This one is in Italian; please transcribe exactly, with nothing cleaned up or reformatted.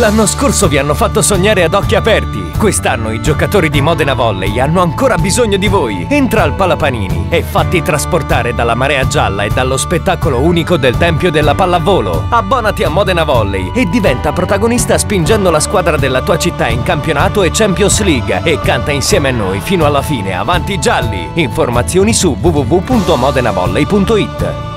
L'anno scorso vi hanno fatto sognare ad occhi aperti. Quest'anno i giocatori di Modena Volley hanno ancora bisogno di voi. Entra al PalaPanini e fatti trasportare dalla marea gialla e dallo spettacolo unico del Tempio della Pallavolo. Abbonati a Modena Volley e diventa protagonista spingendo la squadra della tua città in campionato e Champions League e canta insieme a noi fino alla fine, avanti gialli. Informazioni su w w w punto modena volley punto it.